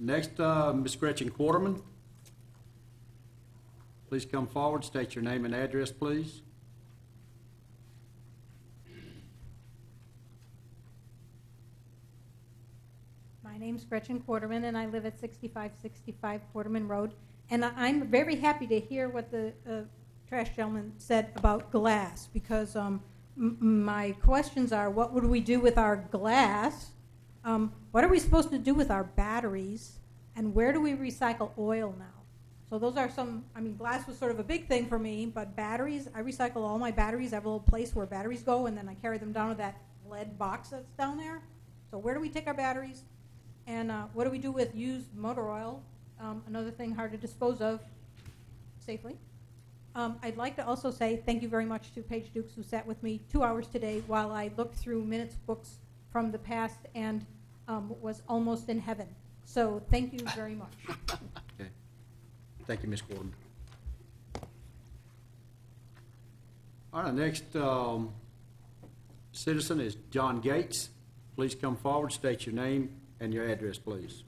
Next, Ms. Gretchen Quarterman. Please come forward, state your name and address, please. My name's Gretchen Quarterman, and I live at 6565 Quarterman Road. And I'm very happy to hear what the trash gentleman said about glass, because my questions are, what would we do with our glass? What are we supposed to do with our batteries? And where do we recycle oil now? So those are some, I mean, glass was sort of a big thing for me, but batteries, I recycle all my batteries. I have a little place where batteries go, and then I carry them down to that lead box that's down there. So where do we take our batteries? And what do we do with used motor oil? Another thing hard to dispose of safely. I'd like to also say thank you very much to Paige Dukes, who sat with me 2 hours today while I looked through minutes, books from the past, and was almost in heaven. So thank you very much. Okay. Thank you, Ms. Gordon. All right, next citizen is John Gates. Please come forward, state your name and your address, please.